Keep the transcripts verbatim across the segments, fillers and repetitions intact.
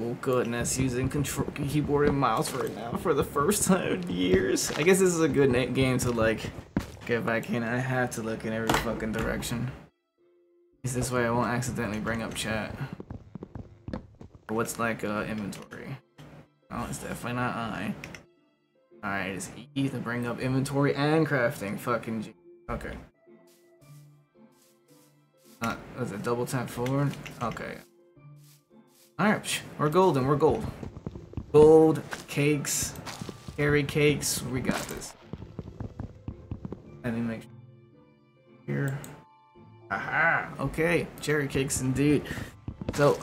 Oh goodness, using control keyboard and mouse right now for the first time in years. I guess this is a good game to like get back in. I have to look in every fucking direction. Is this way I won't accidentally bring up chat. What's like uh, inventory? Oh, it's definitely not I. Alright, it's E to bring up inventory and crafting. Fucking G. Okay. Uh, was it double tap forward? Okay. Alright, we're golden, we're gold. Gold, cakes, hairy cakes, we got this. Let me make sure. Here. Aha! Okay, cherry cakes indeed. So,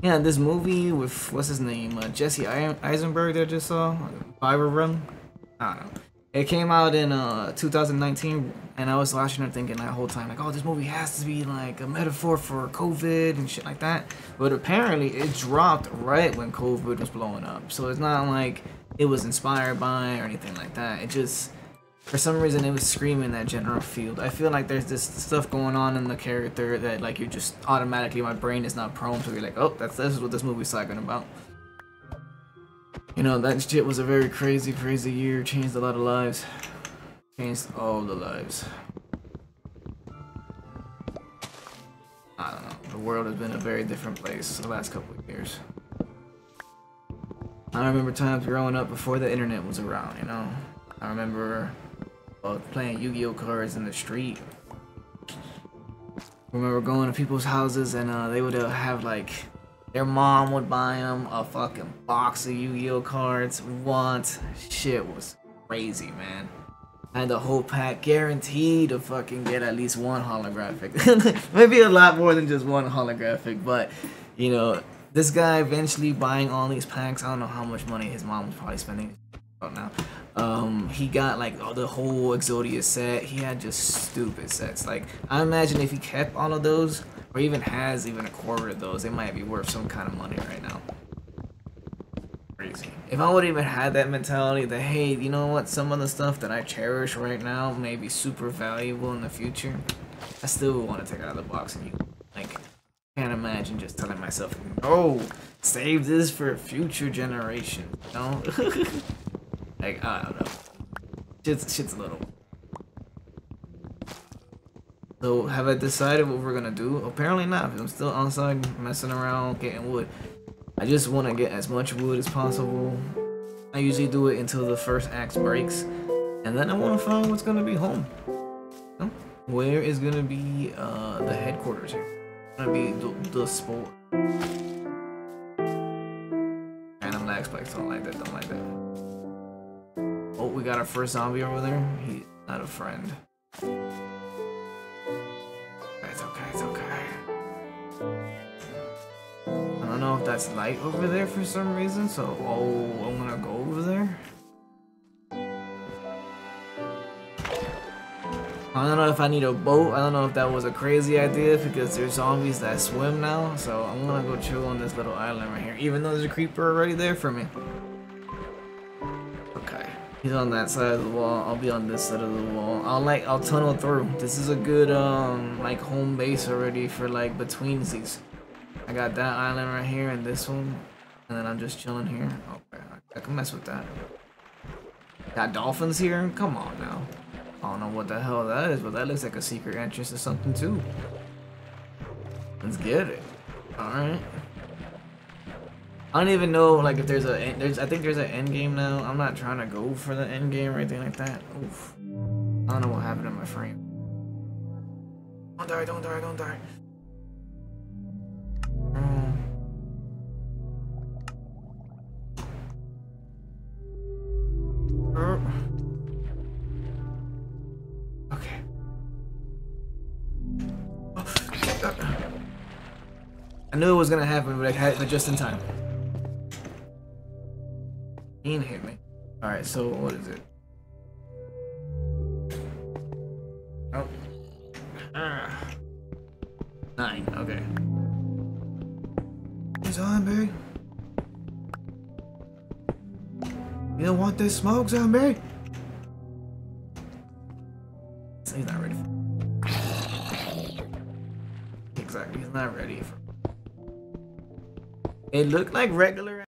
yeah, this movie with, what's his name, uh, Jesse Eisenberg that I just saw? Fiber Run? I don't know. It came out in uh, two thousand nineteen, and I was watching it thinking that whole time, like, oh, this movie has to be, like, a metaphor for COVID and shit like that. But apparently, it dropped right when COVID was blowing up. So it's not like it was inspired by or anything like that. It just, for some reason, it was screaming that general field. I feel like there's this stuff going on in the character that, like, you just automatically, my brain is not prone to be like, oh, that's this is what this movie's talking about. You know, that shit was a very crazy, crazy year. Changed a lot of lives. Changed all the lives. I don't know. The world has been a very different place the last couple of years. I remember times growing up before the internet was around, you know? I remember uh, playing Yu-Gi-Oh cards in the street. I remember going to people's houses and uh, they would uh, have like... Their mom would buy them a fucking box of Yu-Gi-Oh cards once. Shit was crazy, man. I had the whole pack guaranteed to fucking get at least one holographic. Maybe a lot more than just one holographic, but, you know, this guy eventually buying all these packs. I don't know how much money his mom was probably spending about now. Um, he got, like, oh, the whole Exodia set. He had just stupid sets. Like, I imagine if he kept all of those, or even has even a quarter of those, they might be worth some kind of money right now. Crazy. If I would've even had that mentality that, hey, you know what, some of the stuff that I cherish right now may be super valuable in the future, I still would want to take it out of the box and you, like, can't imagine just telling myself, oh, save this for future generations, you know? Like, I don't know. Shit's, shit's a little... So, have I decided what we're gonna do? Apparently not, because I'm still outside messing around, getting wood. I just want to get as much wood as possible. I usually do it until the first axe breaks, and then I want to find what's gonna be home. So, where is gonna be uh, the headquarters here? It's gonna be the, the sport. Random lag spikes, don't like that, don't like that. Oh, we got our first zombie over there. He's not a friend. It's okay, it's okay. I don't know if that's light over there for some reason, so oh, I'm gonna go over there. I don't know if I need a boat. I don't know if that was a crazy idea because there's zombies that swim now, so I'm gonna go chill on this little island right here, even though there's a creeper already there for me. Okay. He's on that side of the wall. I'll be on this side of the wall. I'll like I'll tunnel through. This is a good um like home base already for like betweensies. I got that island right here and this one, and then I'm just chilling here. Okay, I can mess with that. Got dolphins here. Come on now. I don't know what the hell that is, but that looks like a secret entrance or something too. Let's get it. All right. I don't even know like if there's a there's I think there's an end game now. I'm not trying to go for the end game or anything like that. Oof. I don't know what happened in my frame. Don't die, don't die, don't die. Mm. Oh. Okay. Oh. I knew it was gonna happen, but I had it just in time. He hit me. Alright, so what is it? Oh. Ah. Nine, okay. He's on, baby. You don't want this smoke, zombie? So he's not ready for. Exactly, he's not ready for. It looked like regular